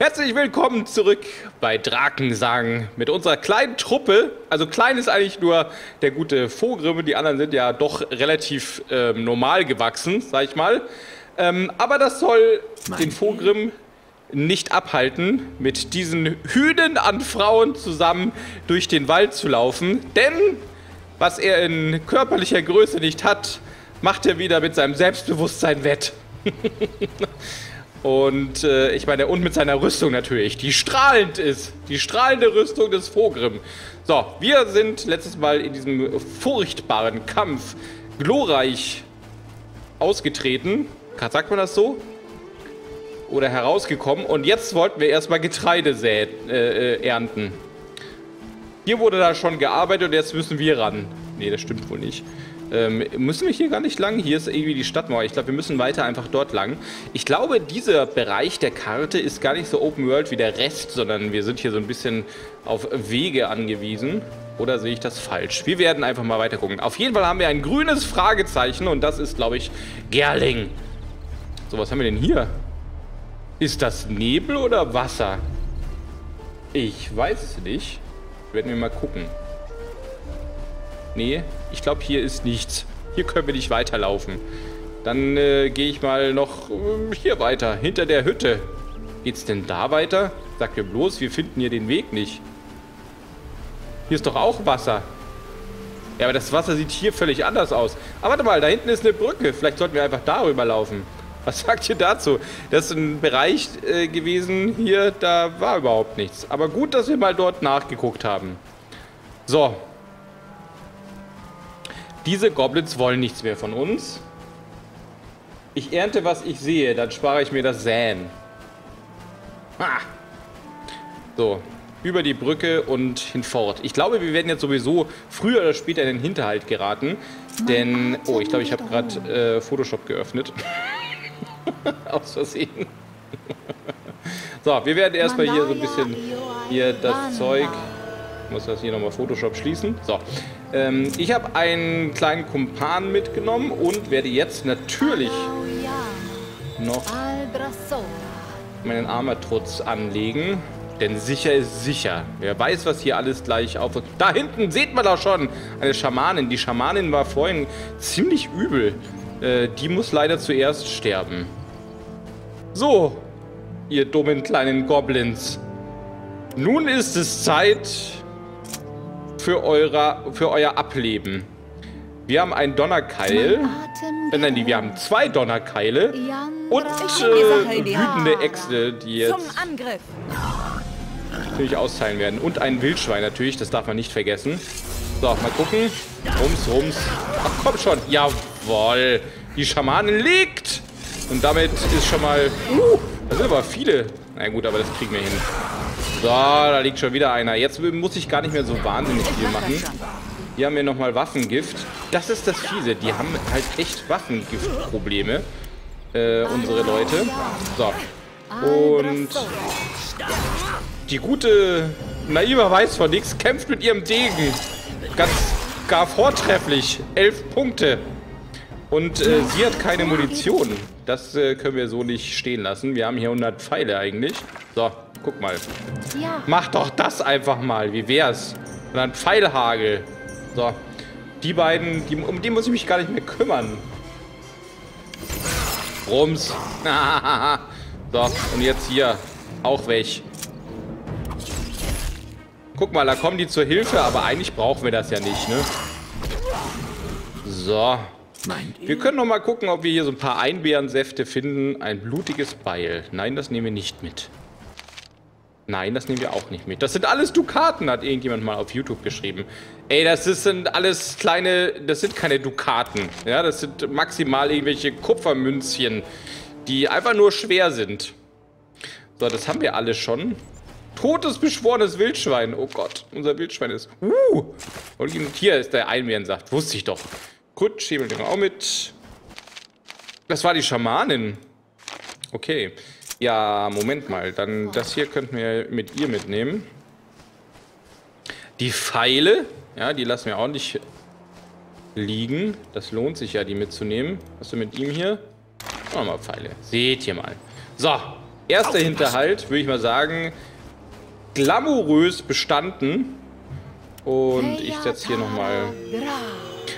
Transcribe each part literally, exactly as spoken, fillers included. Herzlich willkommen zurück bei Drakensang mit unserer kleinen Truppe. Also klein ist eigentlich nur der gute Vogrim, die anderen sind ja doch relativ ähm, normal gewachsen, sag ich mal. Ähm, aber das soll Mann. den Vogrim nicht abhalten, mit diesen Hünen an Frauen zusammen durch den Wald zu laufen. Denn was er in körperlicher Größe nicht hat, macht er wieder mit seinem Selbstbewusstsein wett. Und äh, ich meine, und mit seiner Rüstung natürlich, die strahlend ist. Die strahlende Rüstung des Vogrim. So, wir sind letztes Mal in diesem furchtbaren Kampf glorreich ausgetreten. Sagt man das so? Oder herausgekommen. Und jetzt wollten wir erstmal Getreide säen, äh, ernten. Hier wurde da schon gearbeitet und jetzt müssen wir ran. Nee, das stimmt wohl nicht. Ähm, müssen wir hier gar nicht lang? Hier ist irgendwie die Stadtmauer. Ich glaube, wir müssen weiter einfach dort lang. Ich glaube, dieser Bereich der Karte ist gar nicht so Open World wie der Rest, sondern wir sind hier so ein bisschen auf Wege angewiesen. Oder sehe ich das falsch? Wir werden einfach mal weiter gucken. Auf jeden Fall haben wir ein grünes Fragezeichen und das ist, glaube ich, Gerling. So, was haben wir denn hier? Ist das Nebel oder Wasser? Ich weiß es nicht. Werden wir mal gucken. Nee, ich glaube, hier ist nichts. Hier können wir nicht weiterlaufen. Dann äh, gehe ich mal noch äh, hier weiter, hinter der Hütte. Geht's denn da weiter? Sag mir bloß, wir finden hier den Weg nicht. Hier ist doch auch Wasser. Ja, aber das Wasser sieht hier völlig anders aus. Aber warte mal, da hinten ist eine Brücke. Vielleicht sollten wir einfach darüber laufen. Was sagt ihr dazu? Das ist ein Bereich äh, gewesen hier, da war überhaupt nichts. Aber gut, dass wir mal dort nachgeguckt haben. So. Diese Goblins wollen nichts mehr von uns. Ich ernte, was ich sehe, dann spare ich mir das Säen. Ha! So, über die Brücke und hinfort. Ich glaube, wir werden jetzt sowieso früher oder später in den Hinterhalt geraten. Denn, oh, ich glaube, ich habe gerade äh, Photoshop geöffnet. Aus Versehen. So, wir werden erstmal hier so ein bisschen hier das Zeug... Ich muss das hier nochmal Photoshop schließen. So, ähm, ich habe einen kleinen Kumpan mitgenommen und werde jetzt natürlich noch meinen Amatrutz anlegen. Denn sicher ist sicher. Wer weiß, was hier alles gleich auf uns... Da hinten sieht man doch schon eine Schamanin. Die Schamanin war vorhin ziemlich übel. Äh, die muss leider zuerst sterben. So, ihr dummen kleinen Goblins. Nun ist es Zeit... Für, eure, für euer Ableben. Wir haben einen Donnerkeil. Äh, nein, wir haben zwei Donnerkeile. Und äh, wütende Äxte, die jetzt natürlich austeilen werden. Und ein Wildschwein natürlich, das darf man nicht vergessen. So, mal gucken. Rums, rums. Ach, komm schon. Jawohl. Die Schamanin liegt. Und damit ist schon mal... Uh, da sind aber viele. Na gut, aber das kriegen wir hin. So, da liegt schon wieder einer. Jetzt muss ich gar nicht mehr so wahnsinnig viel machen. Hier haben wir nochmal Waffengift. Das ist das Fiese. Die haben halt echt Waffengiftprobleme. Äh, unsere Leute. So. Und die gute Naiva weiß von nichts. Kämpft mit ihrem Degen. Ganz gar vortrefflich. Elf Punkte. Und äh, sie hat keine Munition. Das äh, können wir so nicht stehen lassen. Wir haben hier hundert Pfeile eigentlich. So. Guck mal. Ja. Mach doch das einfach mal. Wie wär's? Und dann Pfeilhagel. So. Die beiden, die, um die muss ich mich gar nicht mehr kümmern. Rums. So, und jetzt hier. Auch weg. Guck mal, da kommen die zur Hilfe, aber eigentlich brauchen wir das ja nicht, ne? So. Wir können noch mal gucken, ob wir hier so ein paar Einbeerensäfte finden. Ein blutiges Beil. Nein, das nehmen wir nicht mit. Nein, das nehmen wir auch nicht mit. Das sind alles Dukaten, hat irgendjemand mal auf YouTube geschrieben. Ey, das sind alles kleine... Das sind keine Dukaten. Ja, das sind maximal irgendwelche Kupfermünzchen, die einfach nur schwer sind. So, das haben wir alles schon. Totes, beschworenes Wildschwein. Oh Gott, unser Wildschwein ist... Uh! Und hier ist der Einbärensaft. Wusste ich doch. Gut, Schäbel nehmen wir auch mit. Das war die Schamanin. Okay. Ja, Moment mal. Dann das hier könnten wir mit ihr mitnehmen. Die Pfeile, ja, die lassen wir ordentlich liegen. Das lohnt sich ja, die mitzunehmen. Hast du mit ihm hier? Nochmal Pfeile. Seht ihr mal. So, Erster Hinterhalt, würde ich mal sagen, glamourös bestanden. Und ich setze hier nochmal...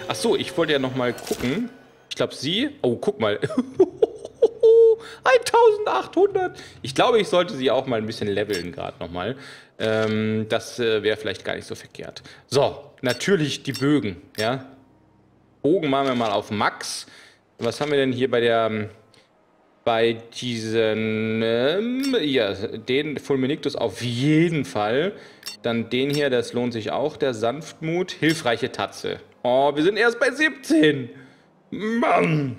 Achso, ich wollte ja nochmal gucken. Ich glaube, sie... Oh, guck mal. eintausendachthundert. Ich glaube, ich sollte sie auch mal ein bisschen leveln gerade nochmal. Ähm, das äh, wäre vielleicht gar nicht so verkehrt. So, natürlich die Bögen. Ja? Bogen machen wir mal auf Max. Was haben wir denn hier bei der... Bei diesen... Ähm, ja, den Fulminictus auf jeden Fall. Dann den hier, das lohnt sich auch. Der Sanftmut. Hilfreiche Tatze. Oh, wir sind erst bei siebzehn. Mann!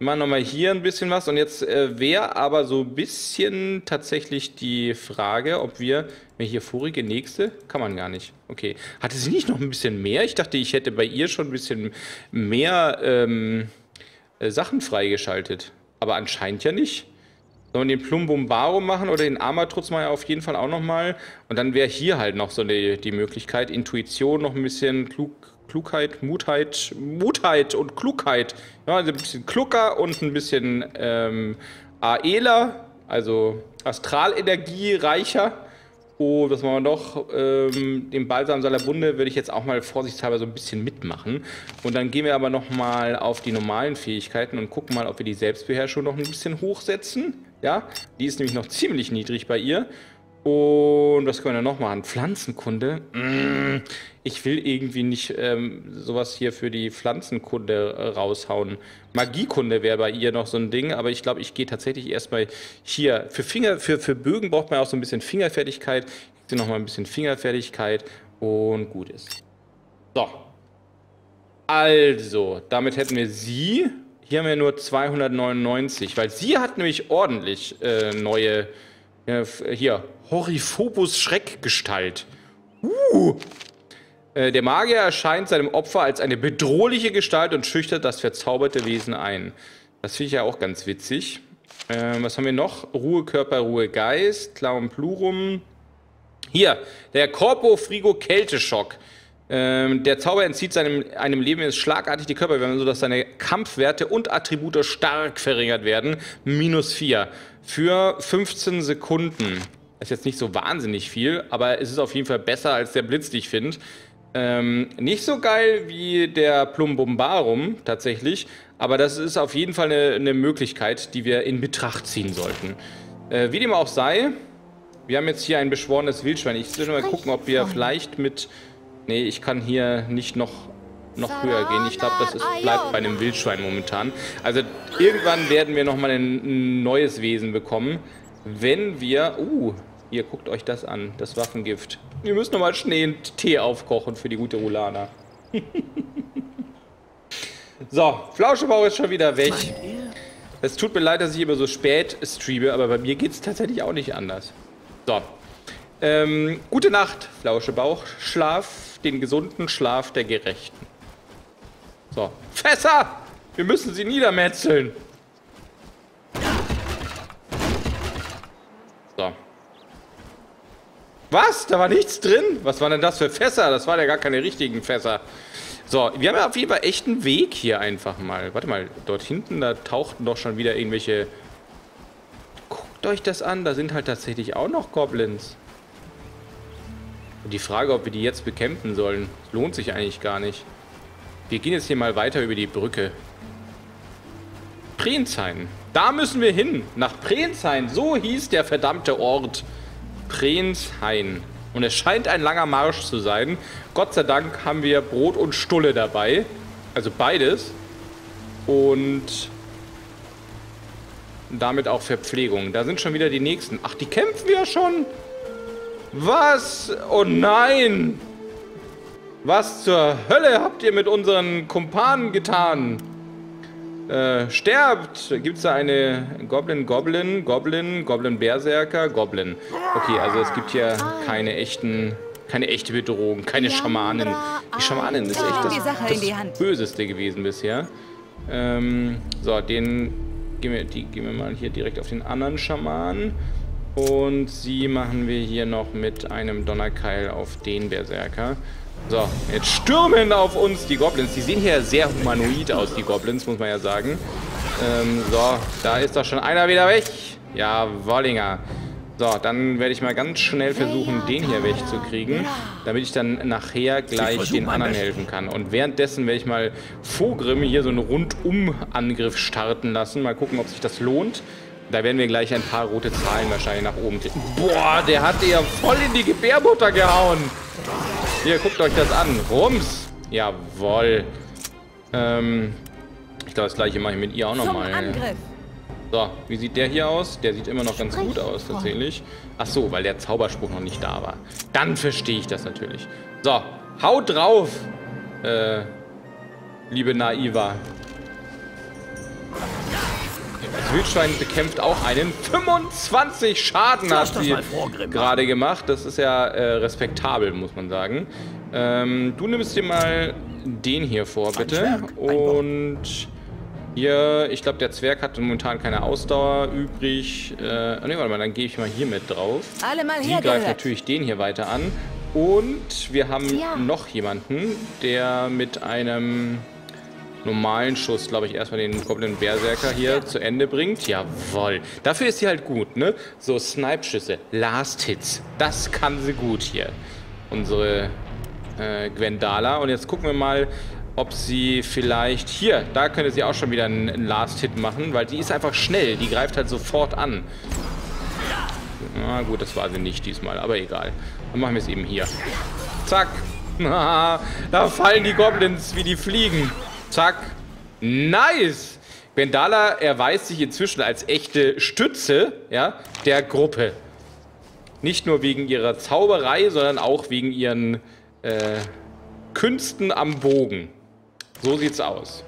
Wir machen nochmal hier ein bisschen was. Und jetzt äh, wäre aber so ein bisschen tatsächlich die Frage, ob wir... Mir hier vorige, nächste? Kann man gar nicht. Okay. Hatte sie nicht noch ein bisschen mehr? Ich dachte, ich hätte bei ihr schon ein bisschen mehr ähm, äh, Sachen freigeschaltet. Aber anscheinend ja nicht. Sollen wir den Plumbum Barum machen oder den Amatrutz mal auf jeden Fall auch nochmal. Und dann wäre hier halt noch so die, die Möglichkeit. Intuition noch ein bisschen, Klug, Klugheit, Mutheit, Mutheit und Klugheit. Ja, also ein bisschen Klucker und ein bisschen ähm, Aela, also Astralenergie reicher. Oh, was machen wir noch? Ähm, den Balsam Salabunde würde ich jetzt auch mal vorsichtshalber so ein bisschen mitmachen. Und dann gehen wir aber nochmal auf die normalen Fähigkeiten und gucken mal, ob wir die Selbstbeherrschung noch ein bisschen hochsetzen. Ja, die ist nämlich noch ziemlich niedrig bei ihr. Und was können wir noch machen? Pflanzenkunde? Mm, ich will irgendwie nicht ähm, sowas hier für die Pflanzenkunde raushauen. Magiekunde wäre bei ihr noch so ein Ding, aber ich glaube, ich gehe tatsächlich erstmal hier. Für Finger, für, für Bögen braucht man auch so ein bisschen Fingerfertigkeit. Ich sehe nochmal ein bisschen Fingerfertigkeit und gut ist. So. Also, damit hätten wir sie. Hier haben wir nur zweihundertneunundneunzig, weil sie hat nämlich ordentlich äh, neue... Ja, hier, Horiphobus Schreckgestalt. Uh. Äh, der Magier erscheint seinem Opfer als eine bedrohliche Gestalt und schüchtert das verzauberte Wesen ein. Das finde ich ja auch ganz witzig. Äh, was haben wir noch? Ruhe Körper, Ruhe Geist, Claum Plurum. Hier, der Corpo Frigo Kälteschock. Ähm, der Zauber entzieht seinem einem Leben ist schlagartig die Körperwärme, sodass seine Kampfwerte und Attribute stark verringert werden. Minus vier. Für fünfzehn Sekunden. Das ist jetzt nicht so wahnsinnig viel, aber es ist auf jeden Fall besser als der Blitz, den ich finde. Ähm, nicht so geil wie der Plumbum Barum tatsächlich, aber das ist auf jeden Fall eine, eine Möglichkeit, die wir in Betracht ziehen sollten. Äh, wie dem auch sei, wir haben jetzt hier ein beschworenes Wildschwein. Ich will mal gucken, ob wir vielleicht mit... Nee, ich kann hier nicht noch, noch höher gehen. Ich glaube, das ist, bleibt bei einem Wildschwein momentan. Also irgendwann werden wir nochmal ein neues Wesen bekommen, wenn wir... Uh, ihr guckt euch das an, das Waffengift. Wir müssen nochmal Schnee und Tee aufkochen für die gute Rulana. So, Flauschebauch ist schon wieder weg. Es tut mir leid, dass ich immer so spät streame, aber bei mir geht es tatsächlich auch nicht anders. So. Ähm, gute Nacht, Flauschebauch. Schlaf, den gesunden Schlaf der Gerechten. So. Fässer! Wir müssen sie niedermetzeln. So. Was? Da war nichts drin? Was waren denn das für Fässer? Das waren ja gar keine richtigen Fässer. So, wir haben ja auf jeden Fall echt einen Weg hier einfach mal. Warte mal, dort hinten, da tauchten doch schon wieder irgendwelche... Guckt euch das an, da sind halt tatsächlich auch noch Goblins. Die Frage, ob wir die jetzt bekämpfen sollen, lohnt sich eigentlich gar nicht. Wir gehen jetzt hier mal weiter über die Brücke. Prenzheim. Da müssen wir hin. Nach Prenzheim. So hieß der verdammte Ort. Prenzheim. Und es scheint ein langer Marsch zu sein. Gott sei Dank haben wir Brot und Stulle dabei. Also beides. Und damit auch Verpflegung. Da sind schon wieder die nächsten. Ach, die kämpfen wir schon. Was? Oh nein! Was zur Hölle habt ihr mit unseren Kumpanen getan? Äh, sterbt! Gibt's da eine Goblin, Goblin, Goblin, Goblin, Berserker, Goblin. Okay, also es gibt hier keine echten, keine echte Bedrohung, keine Schamanen. Die Schamanen ist echt das, das Böseste gewesen bisher. Ähm, so, den gehen wir, die gehen wir mal hier direkt auf den anderen Schamanen. Und sie machen wir hier noch mit einem Donnerkeil auf den Berserker. So, jetzt stürmen auf uns die Goblins. Die sehen hier sehr humanoid aus, die Goblins, muss man ja sagen. Ähm, so, da ist doch schon einer wieder weg. Ja, Wollinger. So, dann werde ich mal ganz schnell versuchen, den hier wegzukriegen, damit ich dann nachher gleich den anderen helfen kann. Und währenddessen werde ich mal Vogrim hier so einen Rundum-Angriff starten lassen. Mal gucken, ob sich das lohnt. Da werden wir gleich ein paar rote Zahlen wahrscheinlich nach oben kriegen. Boah, der hat ja voll in die Gebärmutter gehauen. Hier, guckt euch das an. Rums. Jawohl. Ähm, ich glaube, das gleiche mache ich mit ihr auch nochmal. So, wie sieht der hier aus? Der sieht immer noch ganz gut aus, tatsächlich. Ach so, weil der Zauberspruch noch nicht da war. Dann verstehe ich das natürlich. So, haut drauf, äh, liebe Naiva. Das Wildschwein bekämpft auch einen. fünfundzwanzig Schaden hat sie gerade gemacht. Das ist ja äh, respektabel, muss man sagen. Ähm, du nimmst dir mal den hier vor, bitte. Und... hier, ich glaube, der Zwerg hat momentan keine Ausdauer übrig. Äh, ne, warte mal, dann gehe ich mal hier mit drauf. Alle mal her, die greift natürlich den hier weiter an. Und wir haben ja noch jemanden, der mit einem normalen Schuss, glaube ich, erstmal den kompletten Berserker hier ja zu Ende bringt. Jawohl. Dafür ist sie halt gut, ne? So Snipe-Schüsse, Last-Hits. Das kann sie gut hier. Unsere äh, Gwendala. Und jetzt gucken wir mal, ob sie vielleicht... hier, da könnte sie auch schon wieder einen Last-Hit machen, weil die ist einfach schnell. Die greift halt sofort an. Na gut, das war sie nicht diesmal, aber egal. Dann machen wir es eben hier. Zack. Da fallen die Goblins wie die Fliegen. Zack. Nice. Bendala erweist sich inzwischen als echte Stütze, ja, der Gruppe. Nicht nur wegen ihrer Zauberei, sondern auch wegen ihren äh, Künsten am Bogen. So sieht's aus.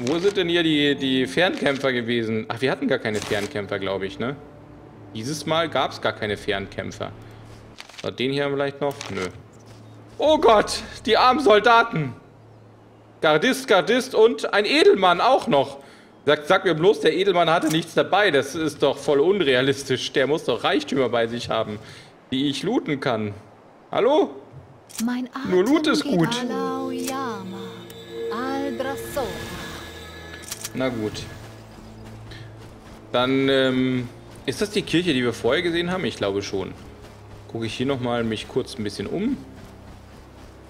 Wo sind denn hier die, die Fernkämpfer gewesen? Ach, wir hatten gar keine Fernkämpfer, glaube ich, ne? Dieses Mal gab es gar keine Fernkämpfer. So, den hier vielleicht noch? Nö. Oh Gott, die armen Soldaten. Gardist, Gardist und ein Edelmann auch noch. Sag, sag mir bloß, der Edelmann hatte nichts dabei. Das ist doch voll unrealistisch. Der muss doch Reichtümer bei sich haben, die ich looten kann. Hallo? Mein Nur Loot ist gut. Na gut. Dann, ähm, ist das die Kirche, die wir vorher gesehen haben? Ich glaube schon. Gucke ich hier nochmal mich kurz ein bisschen um.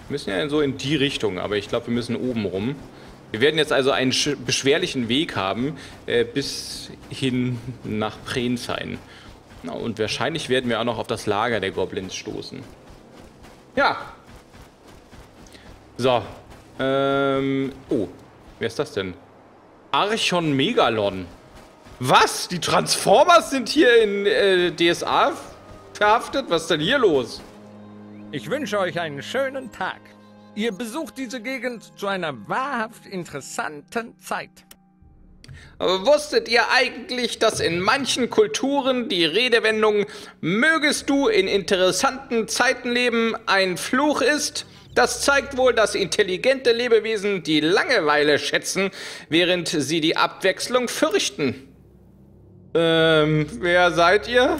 Wir müssen ja so in die Richtung, aber ich glaube, wir müssen oben rum. Wir werden jetzt also einen beschwerlichen Weg haben, äh, bis hin nach Prenzheim. Und wahrscheinlich werden wir auch noch auf das Lager der Goblins stoßen. Ja. So. Ähm. Oh. Wer ist das denn? Archon Megalon. Was? Die Transformers sind hier in äh, D S A verhaftet? Was ist denn hier los? Ich wünsche euch einen schönen Tag. Ihr besucht diese Gegend zu einer wahrhaft interessanten Zeit. Aber wusstet ihr eigentlich, dass in manchen Kulturen die Redewendung "mögest du in interessanten Zeiten leben" ein Fluch ist? Das zeigt wohl, dass intelligente Lebewesen die Langeweile schätzen, während sie die Abwechslung fürchten. Ähm, wer seid ihr?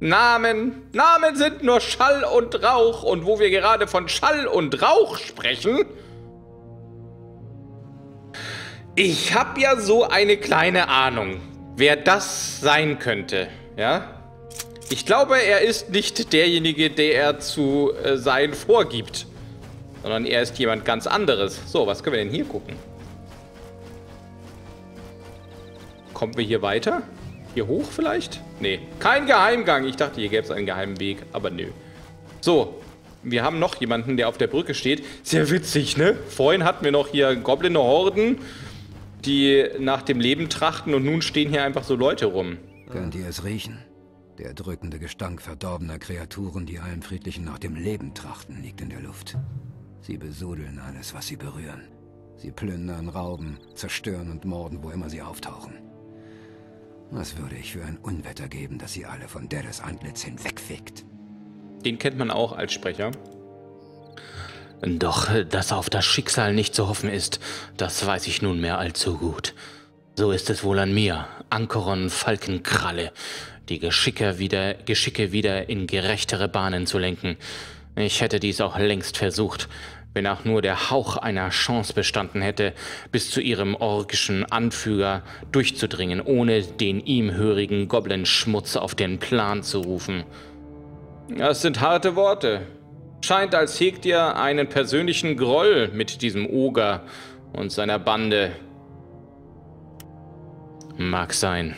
Namen. Namen sind nur Schall und Rauch. Und wo wir gerade von Schall und Rauch sprechen... ich hab ja so eine kleine Ahnung, wer das sein könnte, ja? Ich glaube, er ist nicht derjenige, der er zu äh, sein vorgibt, sondern er ist jemand ganz anderes. So, was können wir denn hier gucken? Kommen wir hier weiter? Hier hoch vielleicht? Nee, kein Geheimgang. Ich dachte, hier gäbe es einen geheimen Weg, aber nö. So. Wir haben noch jemanden, der auf der Brücke steht. Sehr witzig, ne? Vorhin hatten wir noch hier Goblin-Horden, die nach dem Leben trachten, und nun stehen hier einfach so Leute rum. Könnt ihr es riechen? Der drückende Gestank verdorbener Kreaturen, die allen Friedlichen nach dem Leben trachten, liegt in der Luft. Sie besudeln alles, was sie berühren. Sie plündern, rauben, zerstören und morden, wo immer sie auftauchen. Was würde ich für ein Unwetter geben, das sie alle von Deres Antlitz hinwegfickt? Den kennt man auch als Sprecher. Doch, dass auf das Schicksal nicht zu hoffen ist, das weiß ich nunmehr allzu gut. So ist es wohl an mir, Ancoron Falkenkralle, die Geschicke wieder, Geschicke wieder in gerechtere Bahnen zu lenken. Ich hätte dies auch längst versucht, wenn auch nur der Hauch einer Chance bestanden hätte, bis zu ihrem orgischen Anführer durchzudringen, ohne den ihm hörigen Goblin-Schmutz auf den Plan zu rufen. Das sind harte Worte. Scheint, als hegt ihr einen persönlichen Groll mit diesem Oger und seiner Bande. Mag sein,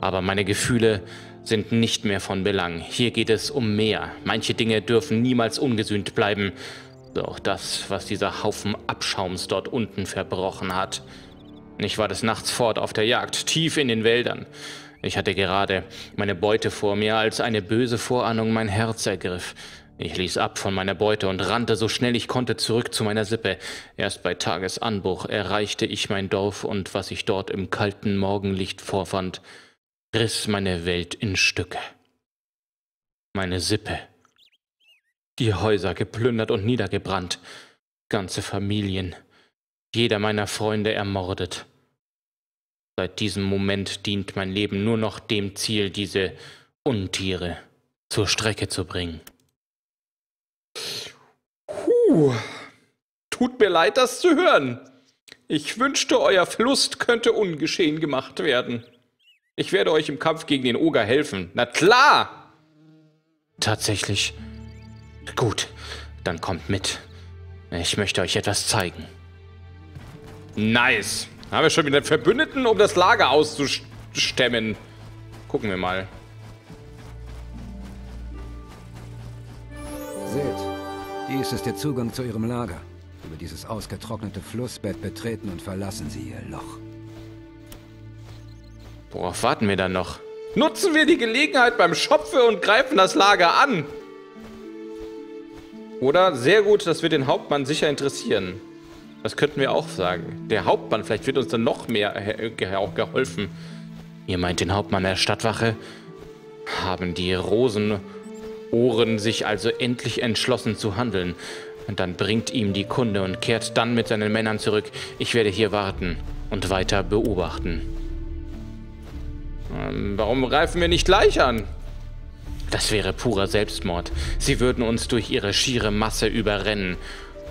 aber meine Gefühle sind nicht mehr von Belang. Hier geht es um mehr. Manche Dinge dürfen niemals ungesühnt bleiben. Auch das, was dieser Haufen Abschaums dort unten verbrochen hat. Ich war des Nachts fort auf der Jagd, tief in den Wäldern. Ich hatte gerade meine Beute vor mir, als eine böse Vorahnung mein Herz ergriff. Ich ließ ab von meiner Beute und rannte so schnell ich konnte zurück zu meiner Sippe. Erst bei Tagesanbruch erreichte ich mein Dorf und was ich dort im kalten Morgenlicht vorfand, riss meine Welt in Stücke. Meine Sippe. Die Häuser geplündert und niedergebrannt, ganze Familien, jeder meiner Freunde ermordet. Seit diesem Moment dient mein Leben nur noch dem Ziel, diese Untiere zur Strecke zu bringen. Puh, tut mir leid, das zu hören. Ich wünschte, euer Verlust könnte ungeschehen gemacht werden. Ich werde euch im Kampf gegen den Oger helfen. Na klar! Tatsächlich... Gut, dann kommt mit. Ich möchte euch etwas zeigen. Nice. Haben wir schon wieder einen Verbündeten, um das Lager auszustemmen. Gucken wir mal. Seht, dies ist der Zugang zu ihrem Lager. Über dieses ausgetrocknete Flussbett betreten und verlassen Sie ihr Loch. Worauf warten wir dann noch? Nutzen wir die Gelegenheit beim Schopfe und greifen das Lager an. Oder? Sehr gut, das wird den Hauptmann sicher interessieren. Das könnten wir auch sagen. Der Hauptmann, vielleicht wird uns dann noch mehr auch geholfen. Ihr meint den Hauptmann der Stadtwache? Haben die Rosenohren sich also endlich entschlossen zu handeln? Und dann bringt ihm die Kunde und kehrt dann mit seinen Männern zurück. Ich werde hier warten und weiter beobachten. Ähm, warum greifen wir nicht gleich an? Das wäre purer Selbstmord. Sie würden uns durch ihre schiere Masse überrennen.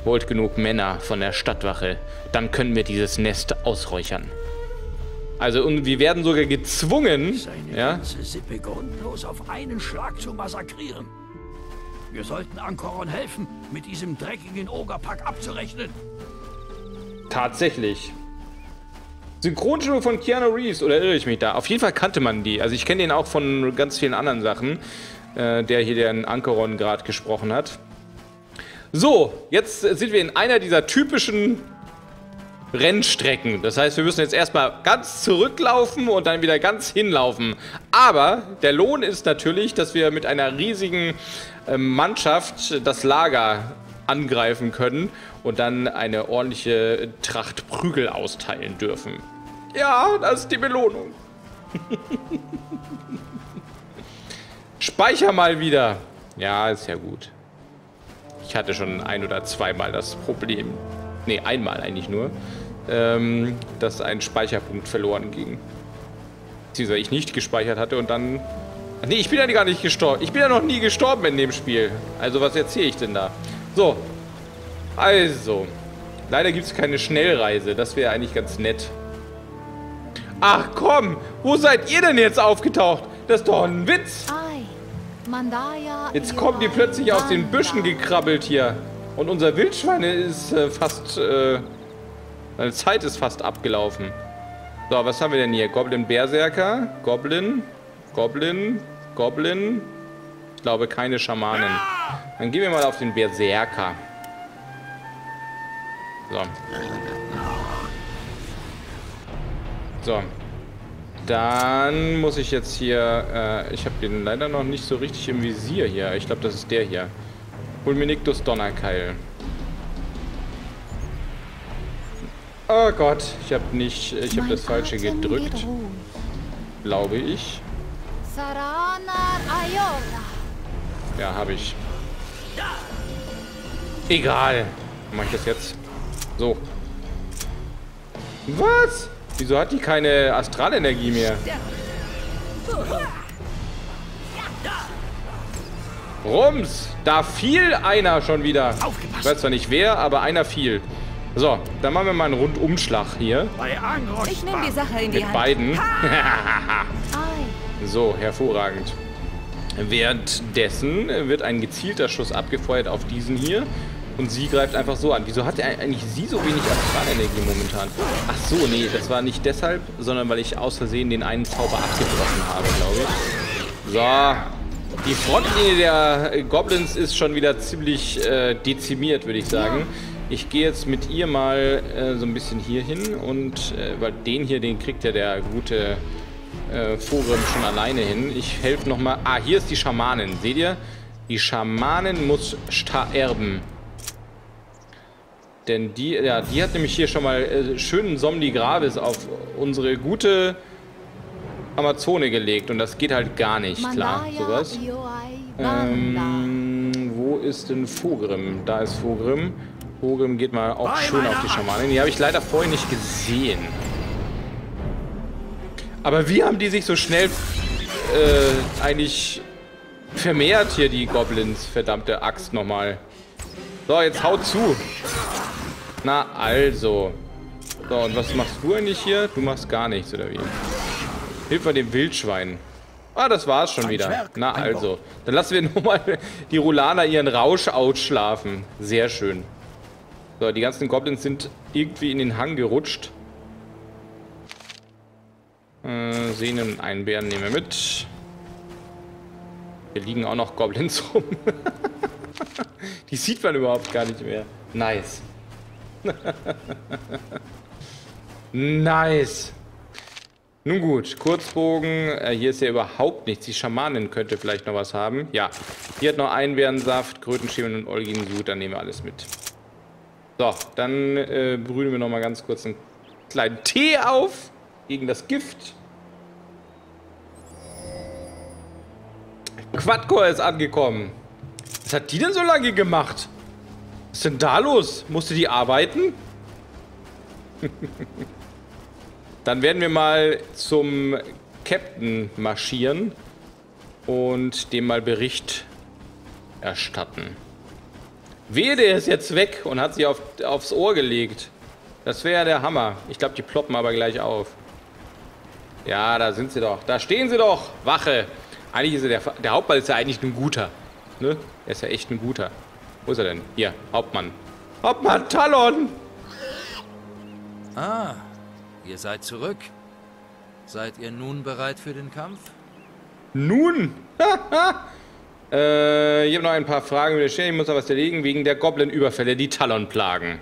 Holt genug Männer von der Stadtwache. Dann können wir dieses Nest ausräuchern. Also, und wir werden sogar gezwungen, seine ja? ganze Sippe grundlos auf einen Schlag zu massakrieren. Wir sollten Ancoron helfen, mit diesem dreckigen Ogerpack abzurechnen. Tatsächlich. Synchronstimme von Keanu Reeves, oder irre ich mich da? Auf jeden Fall kannte man die. Also ich kenne den auch von ganz vielen anderen Sachen, äh, der hier den Ancoron gerade gesprochen hat. So, jetzt sind wir in einer dieser typischen Rennstrecken. Das heißt, wir müssen jetzt erstmal ganz zurücklaufen und dann wieder ganz hinlaufen. Aber der Lohn ist natürlich, dass wir mit einer riesigen äh, Mannschaft das Lager angreifen können und dann eine ordentliche Tracht Prügel austeilen dürfen. Ja, das ist die Belohnung. Speicher mal wieder. Ja, ist ja gut. Ich hatte schon ein oder zweimal das Problem. Ne, einmal eigentlich nur, ähm, dass ein Speicherpunkt verloren ging. Beziehungsweise ich nicht gespeichert hatte und dann... Ne, ich bin ja gar nicht gestorben. Ich bin ja noch nie gestorben in dem Spiel. Also was erzähle ich denn da? So, also, leider gibt es keine Schnellreise, das wäre eigentlich ganz nett. Ach komm, wo seid ihr denn jetzt aufgetaucht? Das ist doch ein Witz. Jetzt kommen die plötzlich aus den Büschen gekrabbelt hier. Und unser Wildschwein ist äh, fast, äh, seine Zeit ist fast abgelaufen. So, was haben wir denn hier? Goblin Berserker, Goblin, Goblin, Goblin. Ich glaube, keine Schamanen. Dann gehen wir mal auf den Berserker. So. So. Dann muss ich jetzt hier... Äh, ich habe den leider noch nicht so richtig im Visier hier. Ich glaube, das ist der hier. Fulminictus Donnerkeil. Oh Gott. Ich habe nicht... Ich habe das Falsche gedrückt. Glaube ich. Ja, habe ich. Egal. Mach ich das jetzt? So. Was? Wieso hat die keine Astralenergie mehr? Rums, da fiel einer schon wieder. Aufgepasst. Ich weiß zwar nicht wer, aber einer fiel. So, dann machen wir mal einen Rundumschlag hier. Ich nehme die Sache in die Hand. Mit beiden. So, hervorragend. Währenddessen wird ein gezielter Schuss abgefeuert auf diesen hier. Und sie greift einfach so an. Wieso hat eigentlich sie so wenig Astralenergie momentan? Ach so, nee, das war nicht deshalb, sondern weil ich aus Versehen den einen Zauber abgebrochen habe, glaube ich. So, die Frontlinie der Goblins ist schon wieder ziemlich äh, dezimiert, würde ich sagen. Ich gehe jetzt mit ihr mal äh, so ein bisschen hier hin und, äh, weil den hier, den kriegt ja der gute äh, Vogrim schon alleine hin. Ich helfe nochmal. Ah, hier ist die Schamanin, seht ihr? Die Schamanin muss sterben. Denn die, ja, die hat nämlich hier schon mal äh, schönen Somnigravis auf unsere gute Amazone gelegt. Und das geht halt gar nicht, klar, sowas. Ähm, wo ist denn Vogrim? Da ist Vogrim. Vogrim geht mal auch schön auf die Schamanin. Die habe ich leider vorher nicht gesehen. Aber wie haben die sich so schnell äh, eigentlich vermehrt hier, die Goblins? Verdammte Axt nochmal. So, jetzt haut zu. Na, also. So, und was machst du eigentlich hier? Du machst gar nichts, oder wie? Hilf mal dem Wildschwein. Ah, das war's schon wieder. Na, also. Dann lassen wir nur mal die Rulana ihren Rausch ausschlafen. Sehr schön. So, die ganzen Goblins sind irgendwie in den Hang gerutscht. Äh, Sehnen und einen Bären nehmen wir mit. Hier liegen auch noch Goblins rum. Die sieht man überhaupt gar nicht mehr. Nice. Nice. Nun gut, Kurzbogen. Äh, hier ist ja überhaupt nichts. Die Schamanin könnte vielleicht noch was haben. Ja, hier hat noch Einbeerensaft, Krötenschemel und Olgin-Sud. Dann nehmen wir alles mit. So, dann äh, brühen wir noch mal ganz kurz einen kleinen Tee auf. Gegen das Gift. Quadcore ist angekommen. Was hat die denn so lange gemacht? Was ist denn da los? Musste die arbeiten? Dann werden wir mal zum Captain marschieren und dem mal Bericht erstatten. Wehe, der ist jetzt weg und hat sie auf, aufs Ohr gelegt. Das wäre ja der Hammer. Ich glaube, die ploppen aber gleich auf. Ja, da sind sie doch. Da stehen sie doch. Wache. Eigentlich ist er der, der Hauptmann ist ja eigentlich ein guter. Ne? Er ist ja echt ein guter. Wo ist er denn? Hier, Hauptmann. Hauptmann Talon! Ah, ihr seid zurück. Seid ihr nun bereit für den Kampf? Nun? Äh, ich habe noch ein paar Fragen über den Stern. Ich muss noch was erledigen wegen der Goblin-Überfälle, die Talon plagen.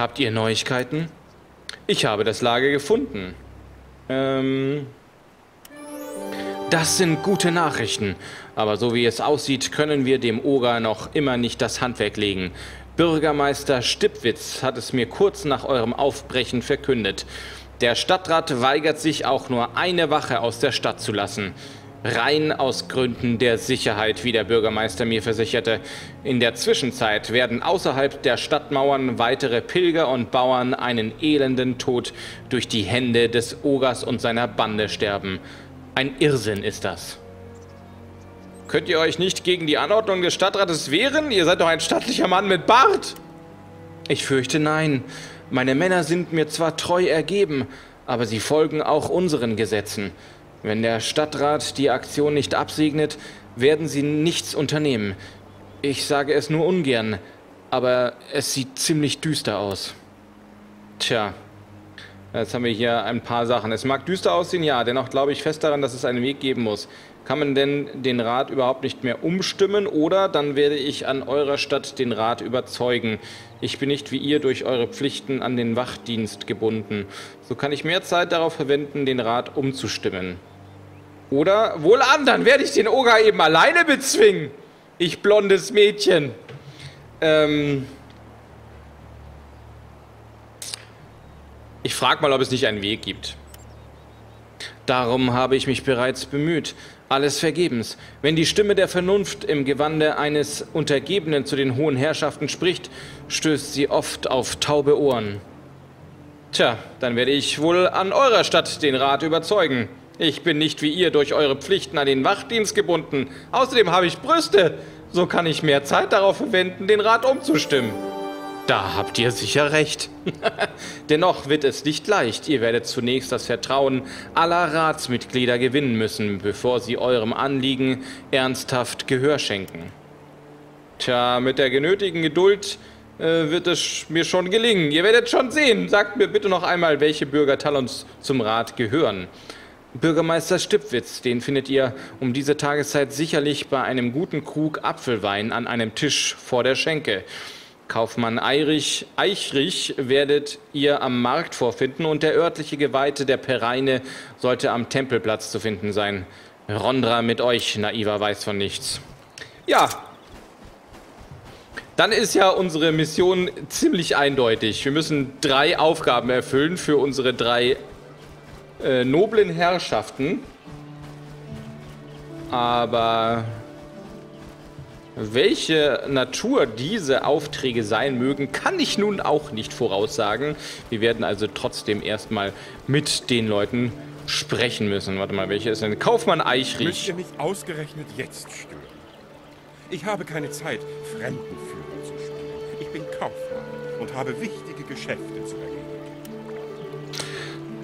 Habt ihr Neuigkeiten? Ich habe das Lager gefunden. Ähm... Das sind gute Nachrichten. Aber so wie es aussieht, können wir dem Oger noch immer nicht das Handwerk legen. Bürgermeister Stippwitz hat es mir kurz nach eurem Aufbrechen verkündet. Der Stadtrat weigert sich auch nur eine Wache aus der Stadt zu lassen. Rein aus Gründen der Sicherheit, wie der Bürgermeister mir versicherte. In der Zwischenzeit werden außerhalb der Stadtmauern weitere Pilger und Bauern einen elenden Tod durch die Hände des Ogers und seiner Bande sterben. Ein Irrsinn ist das. Könnt ihr euch nicht gegen die Anordnung des Stadtrates wehren? Ihr seid doch ein stattlicher Mann mit Bart! Ich fürchte nein. Meine Männer sind mir zwar treu ergeben, aber sie folgen auch unseren Gesetzen. Wenn der Stadtrat die Aktion nicht absegnet, werden sie nichts unternehmen. Ich sage es nur ungern, aber es sieht ziemlich düster aus. Tja, jetzt haben wir hier ein paar Sachen. Es mag düster aussehen, ja, dennoch glaube ich fest daran, dass es einen Weg geben muss. Kann man denn den Rat überhaupt nicht mehr umstimmen oder dann werde ich an eurer Stadt den Rat überzeugen. Ich bin nicht wie ihr durch eure Pflichten an den Wachdienst gebunden. So kann ich mehr Zeit darauf verwenden, den Rat umzustimmen. Oder wohlan, dann werde ich den Oger eben alleine bezwingen. Ich blondes Mädchen. Ähm ich frage mal, ob es nicht einen Weg gibt. Darum habe ich mich bereits bemüht. Alles vergebens. Wenn die Stimme der Vernunft im Gewande eines Untergebenen zu den hohen Herrschaften spricht, stößt sie oft auf taube Ohren. Tja, dann werde ich wohl an eurer Stadt den Rat überzeugen. Ich bin nicht wie ihr durch eure Pflichten an den Wachdienst gebunden. Außerdem habe ich Brüste. So kann ich mehr Zeit darauf verwenden, den Rat umzustimmen. Da habt ihr sicher recht. Dennoch wird es nicht leicht. Ihr werdet zunächst das Vertrauen aller Ratsmitglieder gewinnen müssen, bevor sie eurem Anliegen ernsthaft Gehör schenken. Tja, mit der genötigen Geduld äh, wird es mir schon gelingen. Ihr werdet schon sehen. Sagt mir bitte noch einmal, welche Bürger Talons zum Rat gehören. Bürgermeister Stippwitz, den findet ihr um diese Tageszeit sicherlich bei einem guten Krug Apfelwein an einem Tisch vor der Schenke. Kaufmann Eichrich, Eichrich werdet ihr am Markt vorfinden und der örtliche Geweihte der Pereine sollte am Tempelplatz zu finden sein. Rondra mit euch, Naiva weiß von nichts. Ja, dann ist ja unsere Mission ziemlich eindeutig. Wir müssen drei Aufgaben erfüllen für unsere drei Äh, noblen Herrschaften, aber welche Natur diese Aufträge sein mögen, kann ich nun auch nicht voraussagen. Wir werden also trotzdem erstmal mit den Leuten sprechen müssen. Warte mal, welche ist denn? Kaufmann Eichrich. Müsst ihr mich ausgerechnet jetzt stören? Ich habe keine Zeit, Fremdenführer zu spielen. Ich bin Kaufmann und habe wichtige Geschäfte zu erledigen.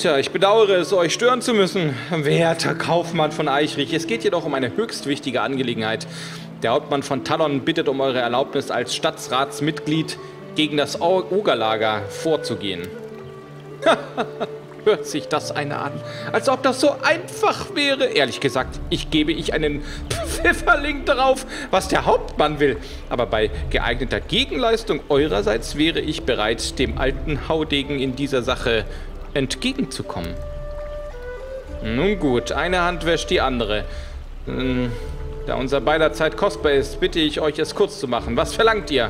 Tja, ich bedauere es, euch stören zu müssen, werter Kaufmann von Eichrich. Es geht jedoch um eine höchst wichtige Angelegenheit. Der Hauptmann von Talon bittet um eure Erlaubnis, als Stadtratsmitglied gegen das Ogerlager vorzugehen. Hört sich das eine an? Als ob das so einfach wäre. Ehrlich gesagt, ich gebe ich einen Pfifferling drauf, was der Hauptmann will. Aber bei geeigneter Gegenleistung eurerseits wäre ich bereit, dem alten Haudegen in dieser Sache entgegenzukommen. Nun gut, eine Hand wäscht die andere. Da unser beider Zeit kostbar ist, bitte ich euch, es kurz zu machen. Was verlangt ihr?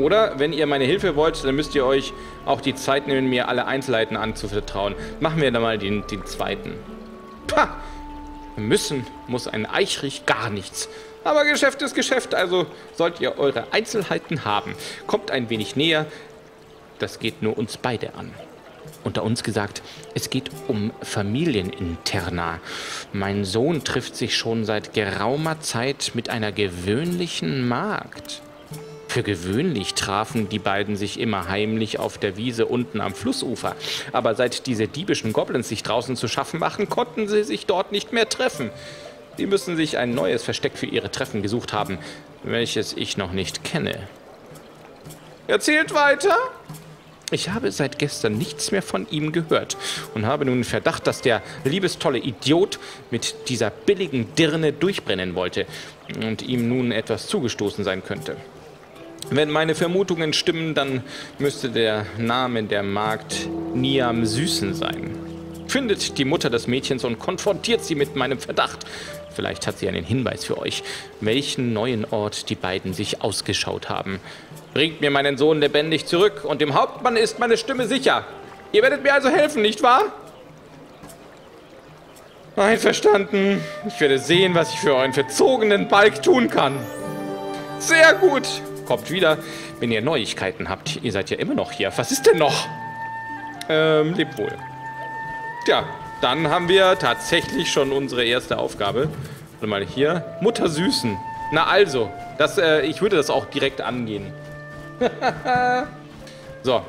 Oder, wenn ihr meine Hilfe wollt, dann müsst ihr euch auch die Zeit nehmen, mir alle Einzelheiten anzuvertrauen. Machen wir da mal den, den zweiten. Pah! Müssen muss ein Eichrich gar nichts. Aber Geschäft ist Geschäft, also sollt ihr eure Einzelheiten haben. Kommt ein wenig näher, das geht nur uns beide an. Unter uns gesagt, es geht um Familieninterna. Mein Sohn trifft sich schon seit geraumer Zeit mit einer gewöhnlichen Magd. Für gewöhnlich trafen die beiden sich immer heimlich auf der Wiese unten am Flussufer. Aber seit diese diebischen Goblins sich draußen zu schaffen machen, konnten sie sich dort nicht mehr treffen. Sie müssen sich ein neues Versteck für ihre Treffen gesucht haben, welches ich noch nicht kenne. Erzählt weiter! Ich habe seit gestern nichts mehr von ihm gehört und habe nun den Verdacht, dass der liebestolle Idiot mit dieser billigen Dirne durchbrennen wollte und ihm nun etwas zugestoßen sein könnte. Wenn meine Vermutungen stimmen, dann müsste der Name der Magd Niam Süßen sein. Findet die Mutter des Mädchens und konfrontiert sie mit meinem Verdacht. Vielleicht hat sie einen Hinweis für euch, welchen neuen Ort die beiden sich ausgeschaut haben. Bringt mir meinen Sohn lebendig zurück und dem Hauptmann ist meine Stimme sicher. Ihr werdet mir also helfen, nicht wahr? Einverstanden. Ich werde sehen, was ich für euren verzogenen Balg tun kann. Sehr gut. Kommt wieder, wenn ihr Neuigkeiten habt. Ihr seid ja immer noch hier. Was ist denn noch? Ähm, lebt wohl. Tja, dann haben wir tatsächlich schon unsere erste Aufgabe. Warte mal, hier. Mutter Süßen. Na also, das, äh, ich würde das auch direkt angehen. So,